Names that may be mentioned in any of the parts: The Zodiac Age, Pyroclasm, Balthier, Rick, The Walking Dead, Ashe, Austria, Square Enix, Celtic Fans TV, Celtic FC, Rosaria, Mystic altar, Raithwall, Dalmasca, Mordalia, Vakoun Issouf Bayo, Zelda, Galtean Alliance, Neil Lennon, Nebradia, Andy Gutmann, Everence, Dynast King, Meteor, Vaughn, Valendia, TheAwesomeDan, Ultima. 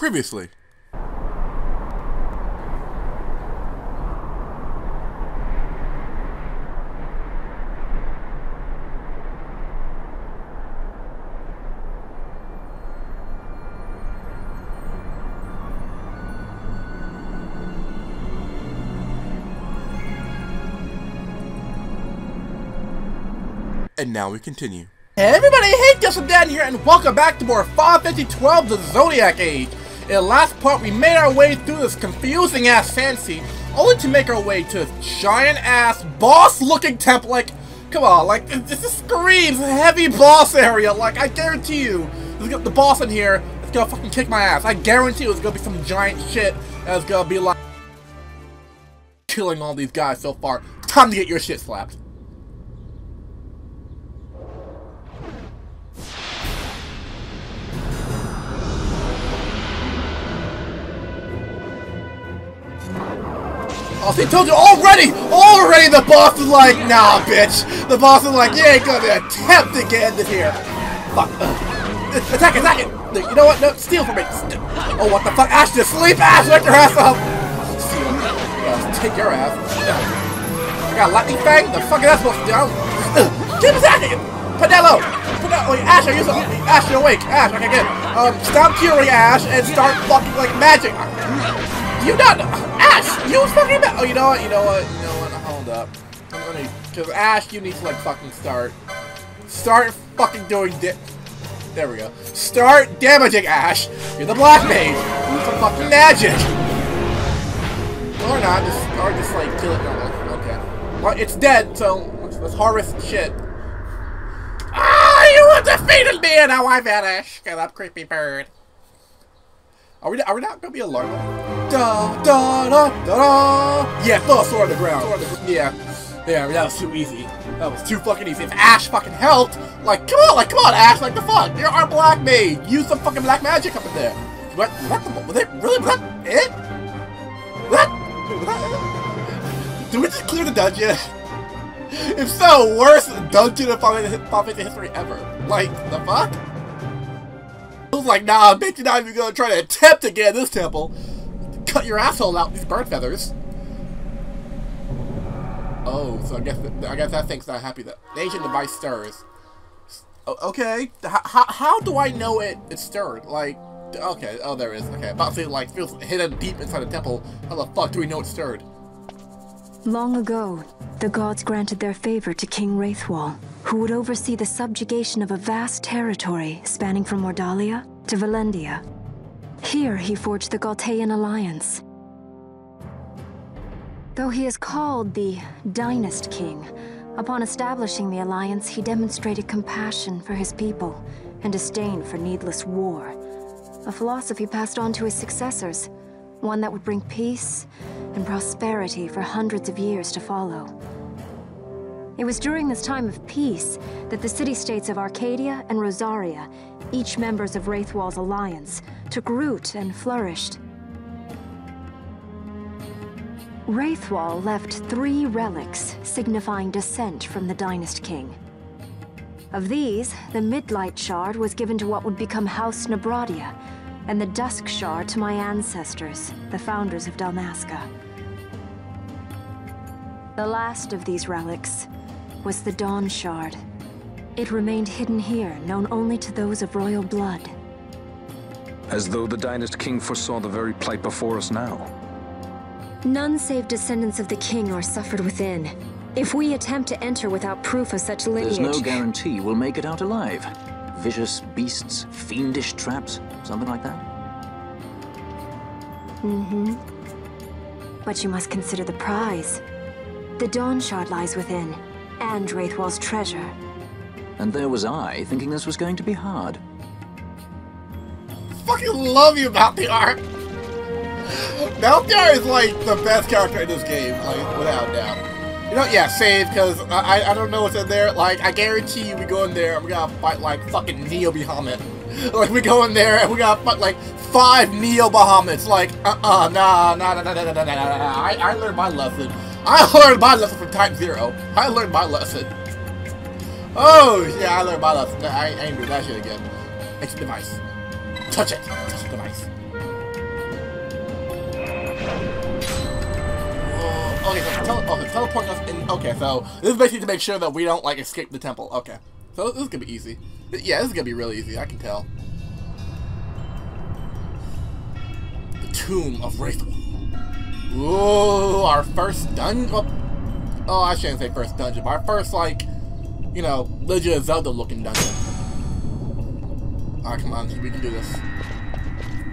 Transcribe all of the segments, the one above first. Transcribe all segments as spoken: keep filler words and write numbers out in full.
previously. And now we continue. Hey everybody, hey, TheAwesomeDan here, and welcome back to more Final Fantasy twelve, The Zodiac Age. In the last part, we made our way through this confusing-ass fantasy, only to make our way to a giant-ass, boss-looking temple. Like, come on, like, this, this screams heavy boss area. Like, I guarantee you, the boss in here is gonna fucking kick my ass. I guarantee you it's gonna be some giant shit that's gonna be, like, killing all these guys so far. Time to get your shit slapped. Oh, they told you already! Already the boss is like, nah, bitch! The boss is like, you ain't gonna attempt to get into here! Fuck. Uh, attack, attack it! You know what? No, steal from me! St oh, what the fuck? Ashe, just sleep! Ashe, wake your ass up! Steal. Uh, take your ass. I got a lightning fang? The fuck is that supposed to do? Uh, keep attacking it! Penelo! Penelo! Wait, Ashe, are you so- Ashe, you're awake! Ashe, okay, good. Um, stop curing Ashe and start fucking, like, magic! You not know, Ashe, you fucking ma- Oh, you know what, you know what, you know what, hold up. I'm gonna, cause Ashe, you need to like fucking start. Start fucking doing di- There we go. Start damaging Ashe. You're the black mage. You need some fucking magic. Or not, just, or just like kill it. No, okay. Well, it's dead, so let's, let's harvest shit. Ah, you have defeated me, and now I'm Ashe. Get up, creepy bird. Are we, are we not gonna be alarmed? Da da da da da! Yeah, throw a sword on the ground. Yeah, yeah, that was too easy. That was too fucking easy. If Ashe fucking helped, like, come on, like, come on, Ashe, like, the fuck? You're our black mage. Use some fucking black magic up in there. What? What the? Was it really? Was that it? What? Was that it? Did we just clear the dungeon? If so, worst dungeon in Final Fantasy history ever. Like, the fuck? I was like, nah, bitch, you're not even gonna try to attempt to get in this temple. Cut your asshole out with these bird feathers. Oh, so I guess that, I guess that thing's not happy that the ancient device stirs. Okay, how, how, how do I know it it stirred? Like, okay, oh there it is. Okay, about to like feels hidden deep inside the temple. How the fuck do we know it stirred? Long ago, the gods granted their favor to King Raithwall, who would oversee the subjugation of a vast territory spanning from Mordalia to Valendia. Here he forged the Galtean Alliance. Though he is called the Dynast King, upon establishing the alliance he demonstrated compassion for his people and disdain for needless war, a philosophy passed on to his successors, one that would bring peace and prosperity for hundreds of years to follow. It was during this time of peace that the city-states of Arcadia and Rosaria, each members of Raithwall's alliance, took root and flourished. Raithwall left three relics signifying descent from the Dynast King. Of these, the Midlight Shard was given to what would become House Nebradia, and the Dusk Shard to my ancestors, the founders of Dalmasca. The last of these relics was the Dawn Shard. It remained hidden here, known only to those of royal blood. As though the Dynast King foresaw the very plight before us now. None save descendants of the king are suffered within. If we attempt to enter without proof of such lineage... There's no guarantee we'll make it out alive. Vicious beasts, fiendish traps, something like that. Mm-hmm. But you must consider the prize. The Dawn Shard lies within, and Raithwall's treasure. And there was I, thinking this was going to be hard. Fucking love you, Balthier! Balthier is like the best character in this game, like, without doubt. You know, yeah, save, because I, I I don't know what's in there. Like, I guarantee you we go in there and we gotta fight, like, fucking Neo Bahamut. Like, we go in there and we gotta fight, like, five Neo Bahamuts. Like, uh-uh, nah, nah, nah, nah, nah, nah, nah, nah, nah. I, I learned my lesson. I learned my lesson from Type Zero. I learned my lesson. Oh, yeah, I learned my lesson. I, I ain't doing that shit again. Exit device. Touch it. Touch the device. Okay, so tele okay, teleport us in. Okay, so this is basically to make sure that we don't, like, escape the temple. Okay. So this is gonna be easy. Yeah, this is gonna be really easy, I can tell. The Tomb of Raithwall. Ooh, our first dungeon. Well, oh, I shouldn't say first dungeon, but our first, like, you know, legit Zelda looking dungeon. Alright, come on, we can do this.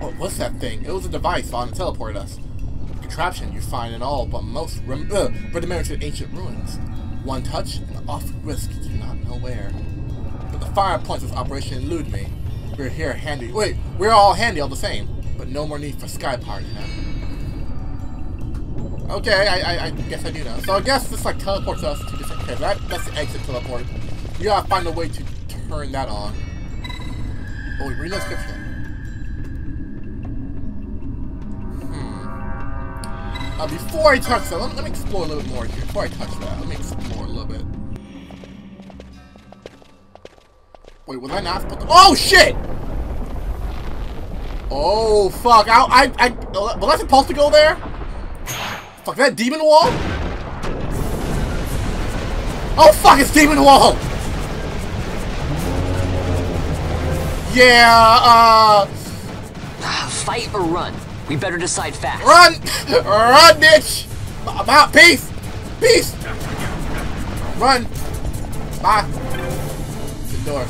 Oh, what's that thing? It was a device on to teleport us. Contraption you find in all but most rem uh, rudimentary ancient ruins. One touch and off risk to not know where. But the fire points of operation elude me. We're here handy. Wait, we're all handy all the same. But no more need for sky party now. Okay, I, I, I guess I do know. So I guess this like teleports us to different. Okay, that that's the exit teleport. We gotta find a way to turn that on. Oh, read the description. Uh, before I touch that, let me, let me explore a little bit more here. Before I touch that, let me explore a little bit. Wait, was I not supposed to- Oh, shit! Oh, fuck. I, I, I, was I supposed to go there? Fuck, that Demon Wall? Oh, fuck, it's Demon Wall! Yeah, uh... Fight or run? We better decide fast. Run! Run, bitch! I'm out. Peace! Peace! Run! Bye. The door.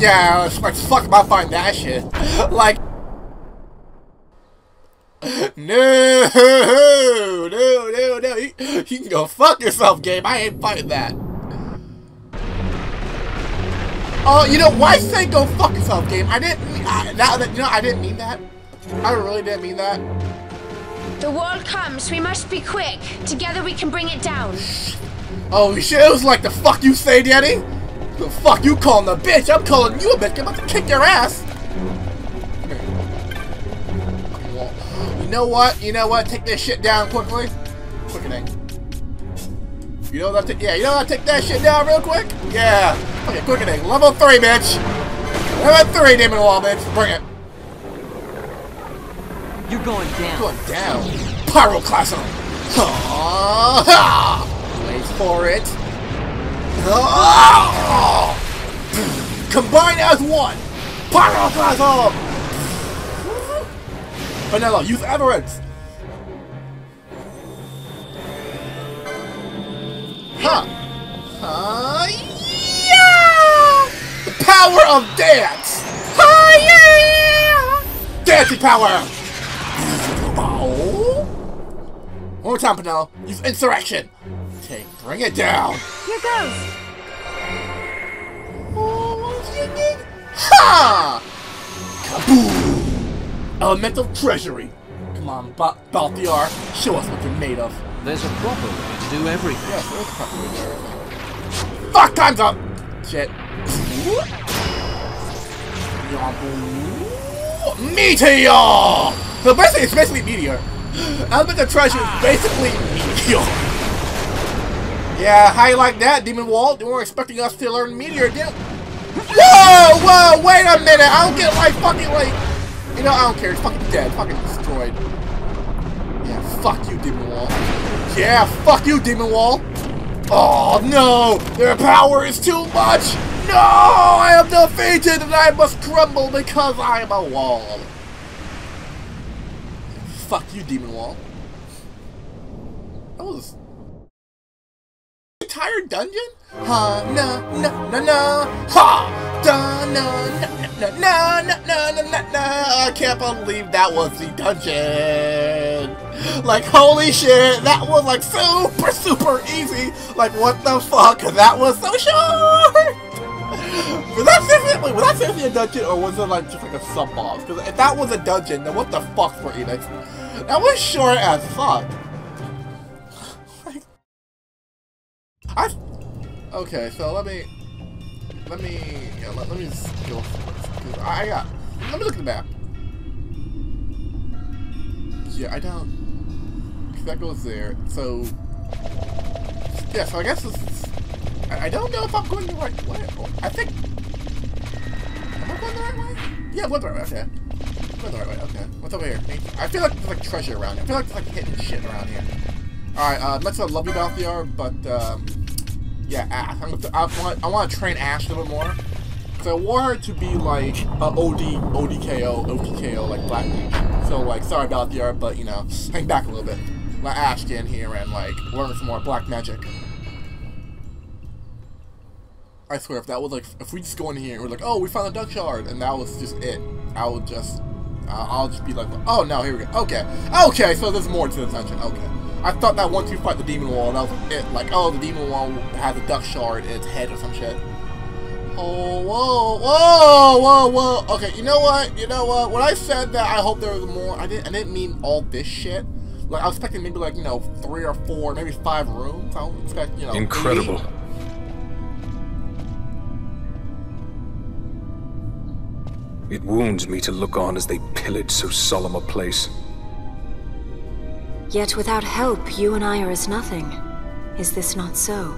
Yeah, it's like, fuck about finding that shit. Like... No! No, no, no. You, you can go fuck yourself, game. I ain't fighting that. Oh, you know, why say go fuck yourself, game? I didn't mean I, now that, you know, I didn't mean that. I really didn't mean that. The wall comes. We must be quick. Together we can bring it down. Oh shit, it was like the fuck you say, Daddy? The fuck you calling a bitch? I'm calling you a bitch. I'm about to kick your ass. You know what? You know what? Take this shit down quickly. Quickening. You know what I take? Yeah, you know what I take that shit down real quick? Yeah. Okay, quickening. Level three, bitch. Level three, Demon Wall, bitch. Bring it. You're going down. Going down. Pyroclasm. Wait for it. Oh. Combine as one. Pyroclasm. Penelo, use Everence. Huh. Uh, yeah! The power of dance! Oh, yeah! Dancing power! Oh. One more time, Penelo. Use Insurrection. Okay, bring it down. Here goes. Oh, ding, ding. Ha! Kaboom! Elemental treasury. Come on, Balthier. Show us what you're made of. There's a proper way to do everything. Yeah, there's a proper way to do everything. Fuck, time's up! Shit. Meteor! So basically, it's basically Meteor. Elemental treasure is basically Meteor. Yeah, how you like that, Demon Wall? They weren't expecting us to learn Meteor, did it? Whoa, whoa, wait a minute! I don't get, like, fucking, like... You know, I don't care. It's fucking dead. Fucking destroyed. Yeah, fuck you, Demon Wall. Yeah, fuck you, Demon Wall. Oh, no. Their power is too much. No, I am defeated and I must crumble because I am a wall. Fuck you, Demon Wall. That was... Entire dungeon? Ha, na, na, na, na. Ha, da, na, na, na, na, na, na, na, na. I can't believe that was the dungeon. Like, holy shit, that was like super, super easy. Like, what the fuck? That was so short! Was that seriously, wait, was that seriously a dungeon or was it like just like a sub-boss? Because if that was a dungeon, then what the fuck for Enix? That was short as fuck. Like, I... Okay, so let me... Let me... Yeah, let, let me just go... I got... Let me look at the map. Yeah, I don't... That goes there, so yeah, so I guess this is, I, I don't know if I'm going the right way. I think, am I going the right way? Yeah, I'm going the right way, okay. Go the right way. Okay. What's over here? I feel like there's like treasure around here. I feel like there's like hidden shit around here. Alright, uh, next I love you, Balthier, but, um, yeah, Ashe. I'm gonna, I, want, I want to train Ashe a little bit more. So I want her to be, like, a O D, O D K O, O D K O, like, Black Mage. So, like, sorry, Balthier, but, you know, hang back a little bit. Let Ashe get in here and, like, learn some more black magic. I swear, if that was, like, if we just go in here and we're like, oh, we found a duck shard, and that was just it, I would just, uh, I'll just be like, oh, no, here we go. Okay. Okay, so there's more to this dungeon. Okay. I thought that once you fight the Demon Wall, that was it. Like, oh, the Demon Wall has a duck shard in its head or some shit. Oh, whoa, whoa, whoa, whoa. Okay, you know what? You know what? When I said that, I hope there was more. I didn't. I didn't mean all this shit. Like, I was expecting maybe like you know three or four, maybe five rooms. I don't expect you know. Incredible. eighty. It wounds me to look on as they pillage so solemn a place. Yet without help, you and I are as nothing. Is this not so?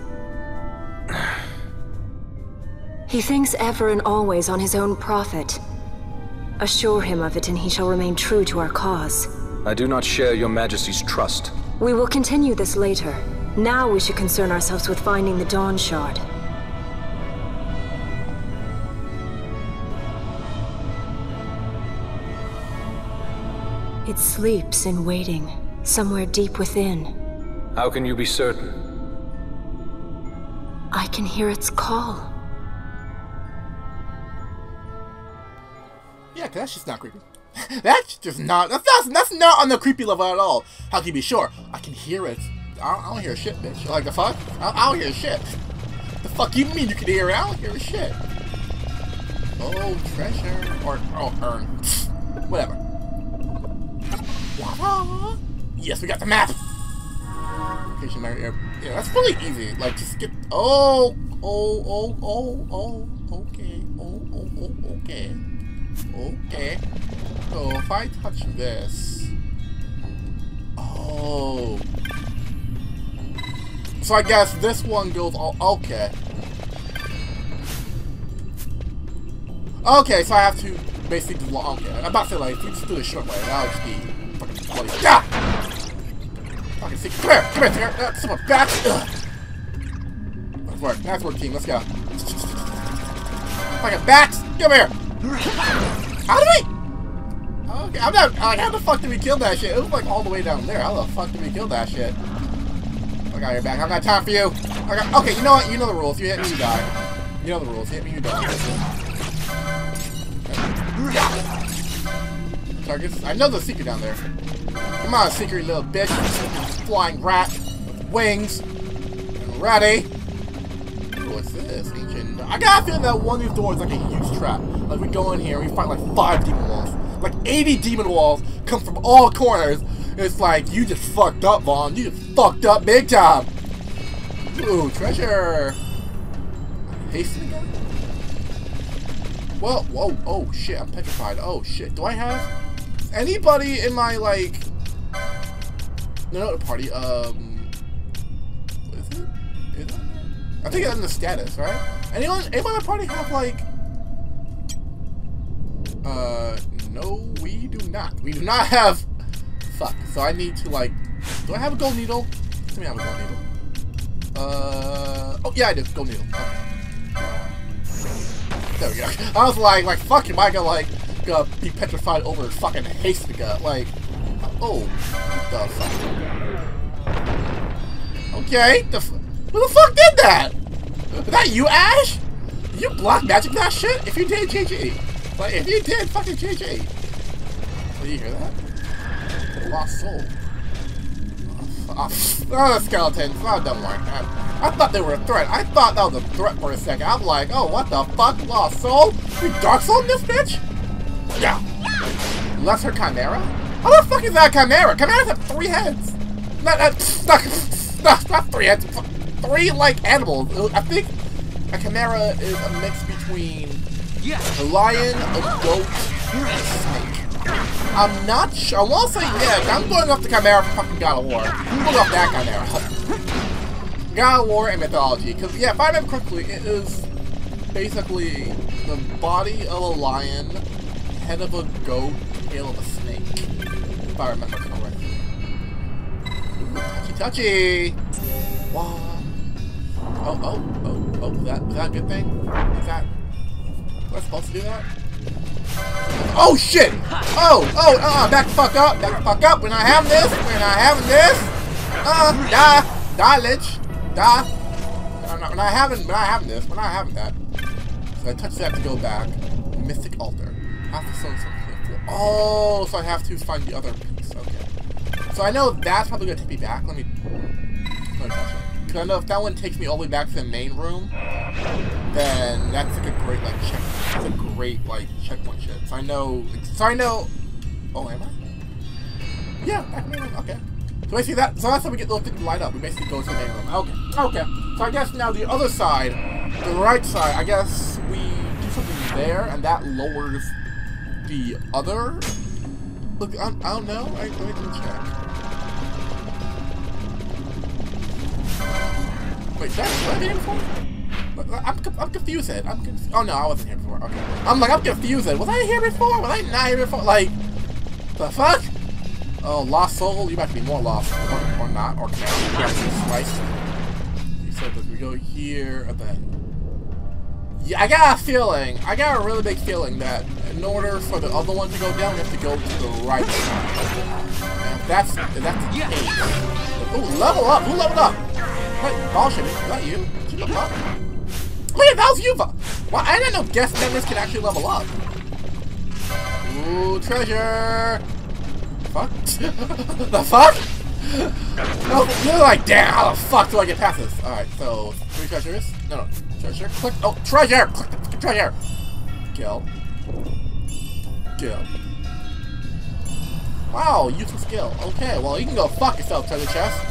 He thinks ever and always on his own profit. Assure him of it and he shall remain true to our cause. I do not share your Majesty's trust. We will continue this later. Now we should concern ourselves with finding the Dawn Shard. It sleeps in waiting. Somewhere deep within. How can you be certain? I can hear its call. Yeah, cause that's just not creepy. That's just not, that's not, that's not on the creepy level at all. How can you be sure? I can hear it. I don't, I don't hear shit, bitch. Like, the fuck? I, I don't hear shit. The fuck you mean you can hear it? I don't hear shit. Oh, treasure. Or, oh, urn. Whatever. Wah-wah. Yes, we got the map! Yeah, that's really easy. Like, just get. Oh! Oh, oh, oh, oh. Okay. Oh, oh, oh, okay. Okay. So, if I touch this. Oh. So, I guess this one goes all. Okay. Okay, so I have to basically. Okay. I'm about to say, like, if we just do this short way, I'll just be. Fucking ah! Fucking sick. Come here! Come here, Tiger! Uh, Someone back! That's work. That's work, team. Let's go. Fucking bats! Come here! How did we? Okay, I'm not. Like, how the fuck did we kill that shit? It was like all the way down there. How the fuck did we kill that shit? I got your back. I've got time for you. I got, okay, you know what? You know the rules. You hit me, you die. You know the rules. Hit me, you die. Targets. I know the secret down there. Come on, secret little bitch. Flying rat with wings. Ready. What's this? Ancient. I got a feeling that one of these doors is like a huge trap. Like, we go in here and we find like five demon walls. Like eighty demon walls come from all corners. It's like, you just fucked up, Vaughn. You just fucked up big time. Ooh, treasure. Haste again? Whoa, whoa, oh shit, I'm petrified. Oh shit, do I have anybody in my, like, no, not a party, um, what is it? Is it? I think it's in the status, right? Anyone, anyone in my party have, like, uh, no, we do not. We do not have, fuck, so I need to, like, do I have a gold needle? Let me have a gold needle. Uh, oh, yeah, I do, gold needle. Okay. There we go. I was like, like, fuck, am I gonna, like, Uh, be petrified over fucking Hastica, like, oh, what the fuck? Okay, the f who the fuck did that? Was that you, Ashe? Did you block magic that shit? If you did, G G. Like, if you did, fucking G G. Did you hear that? Lost soul. Oh, oh, skeletons. Oh, don't worry. I, I thought they were a threat. I thought that was a threat for a second. I'm like, oh, what the fuck? Lost soul? We dark soul this bitch? Yeah. Unless her chimera? How the fuck is that chimera? Chimeras have three heads. Not, not, not, not three heads. Three, like, animals. I think a chimera is a mix between a lion, a goat, and a snake. I'm not sure. I won't say yes. I'm going off the chimera from fucking God of War. I'm going off that chimera. God of War and mythology. Because, yeah, if I remember correctly, it is basically the body of a lion, head of a goat, kill the snake, if I remember correctly. Touchy touchy! Wah. Oh, oh, oh, oh, was that, was that a good thing? Was that... Was I supposed to do that? Oh shit! Oh, oh, uh-uh, back the fuck up, back the fuck up, we're not having this, we're not having this! Uh, die, die, Lich, die. I'm not, we're not having, we're not having this, we're not having that. So I touch that to go back. Mystic altar. I have to summon something. Oh, so I have to find the other piece, okay. So I know that's probably gonna take me back, let me, let me touch it. Because I know if that one takes me all the way back to the main room, then that's like a great like check. That's a great like checkpoint shit. So I know. So I know. Oh, am I? Yeah, back in the main room. Okay. So basically that. So that's how we get the thing to light up. We basically go to the main room. Okay. Okay. So I guess now the other side, the right side. I guess we do something there, and that lowers the other. Look, I, I don't know. I, let me check. Wait, did I play the game before? I'm, I'm confused. I'm confused. Oh no, I wasn't here before. Okay. I'm like, I'm confused. Was I here before? Was I not here before? Like, the fuck? Oh, lost soul? You about to be more lost. Or, or not. Or can't. You got to be sliced. You said that we go here, and then... Yeah, I got a feeling. I got a really big feeling that in order for the other one to go down, we have to go to the right side. And if that's, if that's the case. Ooh, level up. Ooh, level up. Wait, ball shit, is that you? Did you level up? Wait, that was you! Well, I didn't know guest members can actually level up. Ooh, treasure! Fuck? The fuck? No, you're like, damn, how the fuck do I get past this? Alright, so, three treasures. No, no, treasure, click, oh, treasure! Click, treasure! Kill. Kill. Wow, use some skill. Okay, well, you can go fuck yourself, treasure chest.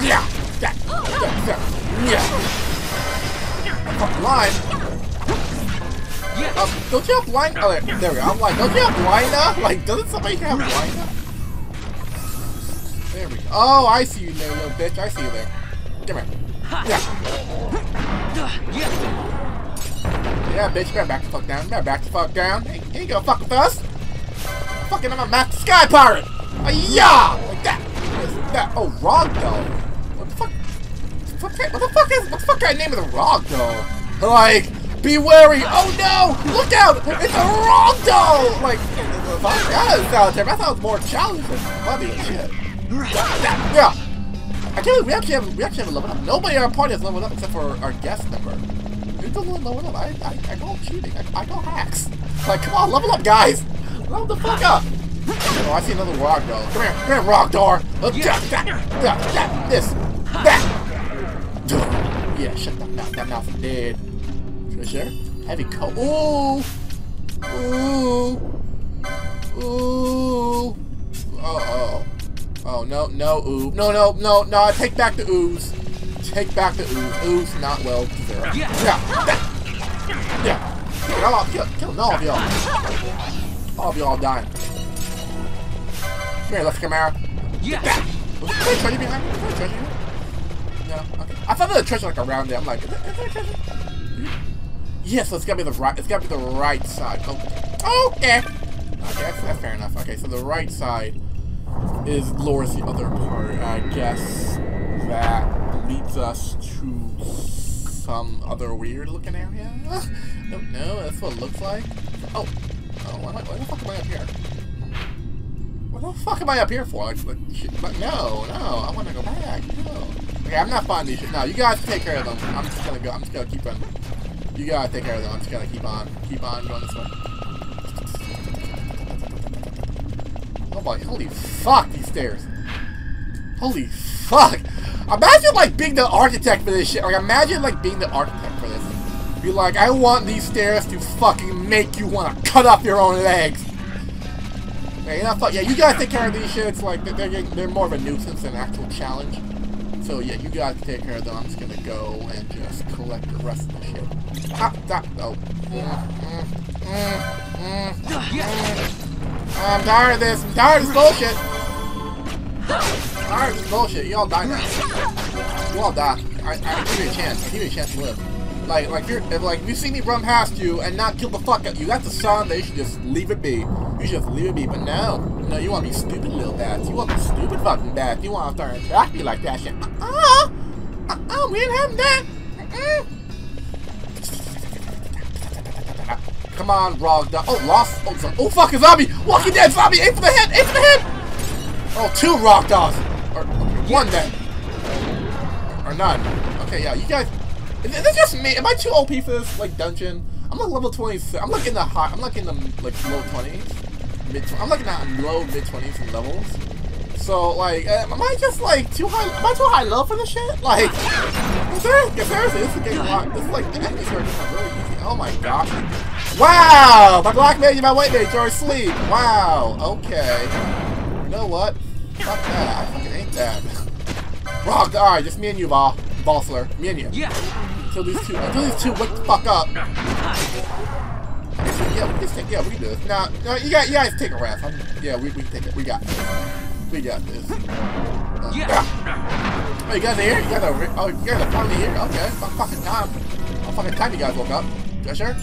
Yeah! That! That! That! Yeah! Fuck, blind! Um, don't you have blind? Oh, there, there we go. I'm like, don't you have blind now? Like, doesn't somebody have blind now? There we go. Oh, I see you there, little bitch. I see you there. Come here. Yeah! Yeah, bitch. You better back the fuck down. You better back the fuck down. Hey, you ain't gonna fuck with us! Fucking, I'm a master sky pirate! Yeah! Like that! That, oh, Rogdo! What the fuck? What the fuck, what the fuck is, what the fuck got name of the Rogdo? Like, be wary! Oh no! Look out! It's a Rogdo! Like, that doesn't sound terrible. I thought it was more challenging than funny shit. Yeah. I can't believe we actually have, we actually have leveled up. Nobody in our party has leveled up except for our guest member. We don't level up. I, I, I go cheating. I, I go hacks. Like, come on, level up, guys! Level the fuck up! Oh, I see another Rogdo. Come here, come here, Rogdo! Look, yeah. that, that, that, that, this, that! Yeah, shut that mouth, that mouth is dead. Treasure, heavy coat. Ooh! Ooh! Ooh! Uh oh. Oh, no, no, ooh. No, no, no, no, take back the ooze. Take back the ooze. Ooze, not well deserved. Yeah, that, yeah. Kill all, kill, kill all of y'all. All of y'all dying. Come here, let's come out. Yeah. Was there a treasure behind me? Was there a treasure behind me? No. Okay. I thought there was a treasure like around there. I'm like, is there, is there a treasure? Yeah, so it's gotta be the right. It's gotta be the right side. Oh. Okay. Okay, that's, that's fair enough. Okay, so the right side is lowers the other part. I guess that leads us to some other weird-looking area. I don't know. That's what it looks like. Oh. Oh, why, why the fuck am I up here? What the fuck am I up here for? Like, like, shit, like, no, no, I want to go back. No. Okay, I'm not finding these shit. No, you guys take care of them. I'm just gonna go. I'm just gonna keep on. You guys take care of them. I'm just gonna keep on, keep on going this way. Oh my, holy fuck, these stairs. Holy fuck. Imagine like being the architect for this shit. Like, imagine like being the architect for this. Be like, I want these stairs to fucking make you want to cut off your own legs. Yeah, yeah, you guys take care of these shits, like, they're, they're, they're more of a nuisance than an actual challenge. So, yeah, you guys take care of them. I'm just gonna go and just collect the rest of the shit. Stop, stop, oh. Mm, mm, mm, mm, mm. I'm tired of this. I'm tired of this bullshit. I'm tired of this bullshit. You all die now. You all die. I, I give you a chance. I give you a chance to live. Like, like if, you're, if, like, if you see me run past you and not kill the fuck out you, that's a sign that you should just leave it be. You should just leave it be. But no, no, you want to be stupid little bats. You want to be stupid fucking bats. You want to start attacking me like that shit. Uh-uh. Uh-uh, we didn't have that. Uh-uh. Come on, Rogdo. Oh, lost. Oh, so, oh, fuck, a zombie. Walking Dead zombie. Aim for the head. Aim for the head. Oh, two Rogdos. Or, or one then. Or, or none. Okay, yeah, you guys. Is this just me? Am I too O P for this, like, dungeon? I'm like level twenty-six. I'm like in the high. I'm like in the, like, low twenties. Mid twenties. I'm like in the low mid twenties in levels. So, like, am I just, like, too high? Am I too high level for this shit? Like, seriously, seriously, this is getting locked. This is like, the enemies are just really easy. Oh my gosh. Wow! My black mage and my white mage are asleep. Wow. Okay. You know what? Fuck that. I fucking hate that. Rock. Alright, just me and you, Ball. Ball slur. Me and you. Yeah. Until these two, until these two wake the fuck up. Yeah, we can take, yeah, we can do this. Now, now you, guys, you guys take a rest. I'm, yeah, we, we can take it. We got this. We got this. Uh, yeah. Oh, you guys are here? You guys are, oh, you guys are finally here? Okay, fuck, fucking time. Oh, fucking time you guys woke up. You sure?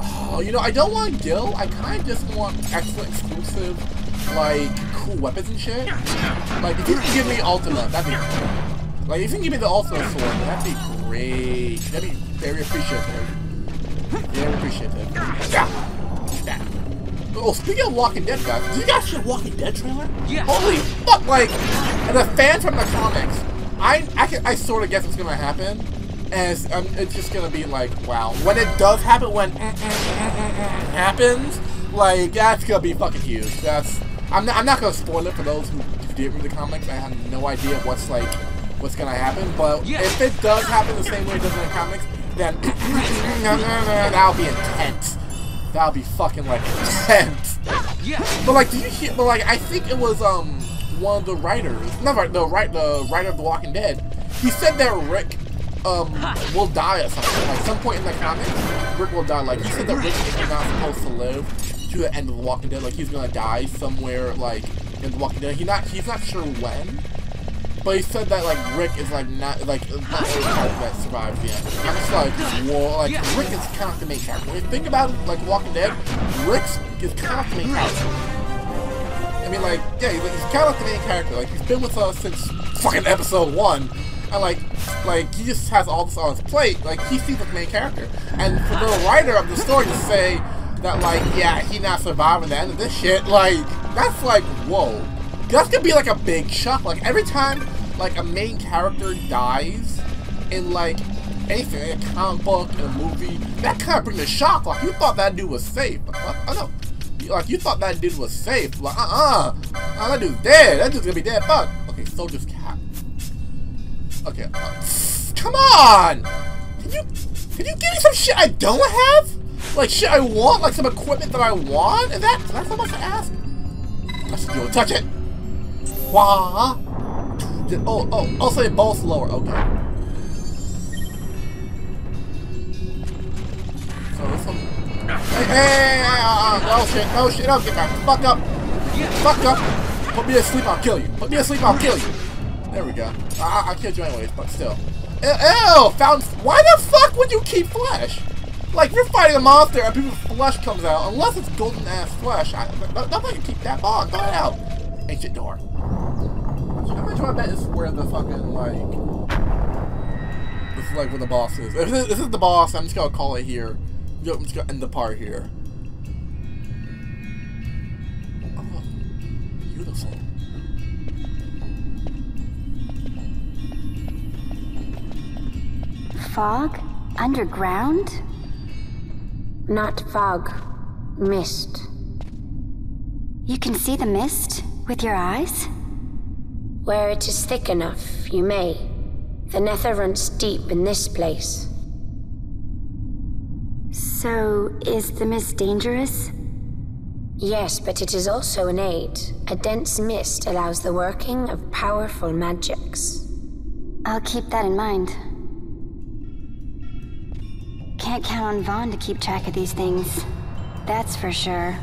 Oh, you know, I don't want Gil. I kind of just want excellent exclusive, like, cool weapons and shit. Like, if you can give me Ultima, that'd be cool. Like, if you can give me the Ultima sword, that'd be cool. Great. That'd be very appreciative. Very appreciative. Yeah. Oh, speaking of Walking Dead, guys, did you guys see the Walking Dead trailer? Yeah. Holy fuck! Like, as a fan from the comics, I I, can, I sort of guess what's gonna happen, and it's, um, it's just gonna be like, wow. When it does happen, when happens, like that's gonna be fucking huge. That's I'm not I'm not gonna spoil it for those who did read the comics. I have no idea what's like. What's gonna happen, but yeah. If it does happen the same way it does in the comics, then that'll be intense. That'll be fucking like intense. Yeah. But like, do you hear? But like, I think it was um one of the writers, not the right the writer of The Walking Dead. He said that Rick um will die at some point. Like some point in the comics, Rick will die. Like he said that Rick is not supposed to live to the end of The Walking Dead. Like he's gonna die somewhere like in The Walking Dead. He not he's not sure when. But he said that like Rick is like not like not the main character that survives yet. I'm just like, whoa, like Rick is kind of the main character. When you think about like Walking Dead, Rick is kind of the main character. I mean, like, yeah, he's, he's kind of like the main character. Like he's been with us since fucking episode one, and like, like he just has all this on his plate. Like he sees the main character, and for the writer of the story to say that like, yeah, he not surviving the end of this shit, like that's like, whoa. That's gonna be like a big shock. Like every time, like a main character dies in like anything, like a comic book, in a movie, that kind of brings a shock. Like you thought that dude was safe. Like, I know. Like you thought that dude was safe. Like uh-uh. Oh, that dude's dead. That dude's gonna be dead. Fuck. Okay, soldier's cap. Okay. Uh, come on. Can you can you give me some shit I don't have? Like shit I want. Like some equipment that I want. Is that is that so much to ask? I should do it. Touch it. Wah! Oh, oh, also it balls lower, okay. So this one... Hey, hey, uh, uh, no shit, no shit, don't get back. Fuck up! Fuck up! Put me to sleep, I'll kill you. Put me to sleep, I'll kill you. There we go. I, I killed you anyways, but still. Ew, ew, found... Why the fuck would you keep flesh? Like, you're fighting a monster and people's flesh comes out. Unless it's golden-ass flesh. I, nobody can keep that bog. Throw it out. Ancient door. I'm gonna try to bet this is where the fucking, like, this is like where the boss is. If this, this is the boss, I'm just gonna call it here. Yo, I'm just gonna end the part here. Oh, beautiful. Fog? Underground? Not fog. Mist. You can see the mist? With your eyes? Where it is thick enough, you may. The nether runs deep in this place. So, is the mist dangerous? Yes, but it is also an aid. A dense mist allows the working of powerful magics. I'll keep that in mind. Can't count on Vaughn to keep track of these things. That's for sure.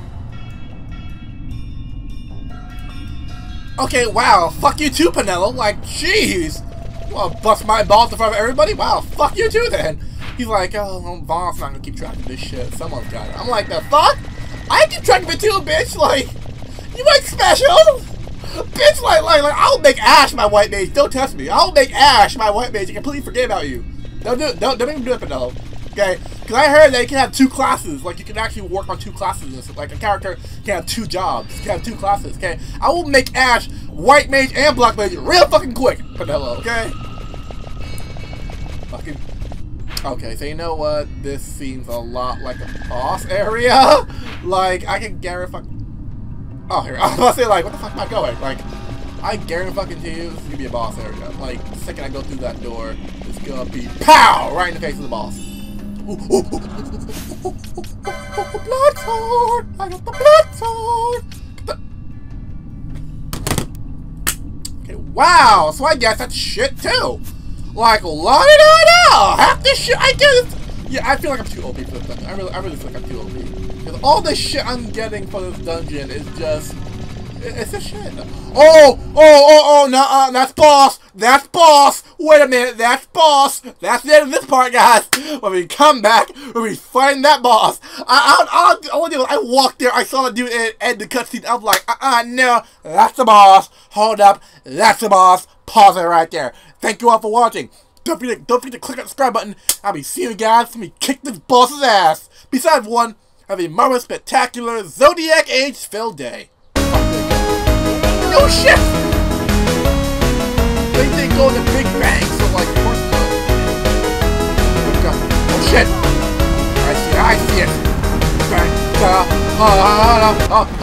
Okay, wow, fuck you too, Penelo. Like, jeez. Well, bust my balls in front of everybody? Wow, fuck you too then. He's like, oh, Vaughn, not gonna keep track of this shit. Someone's got it. I'm like, the fuck? I keep track of it too, bitch. Like, you ain't special. Bitch, like, like, like, I'll make Ashe my white mage. Don't test me. I'll make Ashe my white mage and completely forget about you. Don't do, don't, don't even do it, Penelo. Okay? Because I heard that you can have two classes. Like, you can actually work on two classes. Like, a character can have two jobs. Can have two classes. Okay? I will make Ashe white mage and black mage real fucking quick, Penelo. Okay? Fucking. Okay, so you know what? This seems a lot like a boss area. Like, I can guarantee fucking. Oh, here, I was about to say, like, what the fuck am I going? Like, I guarantee fucking to you, this is gonna be a boss area. Like, the second I go through that door, it's gonna be POW! Right in the face of the boss. Ooh, ooh, ooh, ooh, ooh, ooh, ooh, ooh, blood sword! I got the blood sword! The... Okay, wow! So I guess that's shit, too! Like, la da da da! Half this shit I get! Yeah, I feel like I'm too O P for this dungeon. I really, I really feel like I'm too O P. Because all this shit I'm getting for this dungeon is just... It's a shit. Oh! Oh! Oh! Oh! Nuh-uh! That's boss! That's boss! Wait a minute! That's boss! That's the end of this part, guys! When we come back, when we find that boss! I I, I, I, I, I walked there, I saw the dude and, and the cutscene, I'm like, uh-uh, no! That's the boss! Hold up! That's the boss! Pause it right there! Thank you all for watching! Don't forget to, don't forget to click that subscribe button! I'll be seeing you guys when we kick this boss's ass! Besides one... Have a marvelous, spectacular, Zodiac Age filled day. No shit! They think go to Big Bang, so like, first blood. Oh shit! I see it, I see it! Bang, da, ha, ha, ha, ha, ha.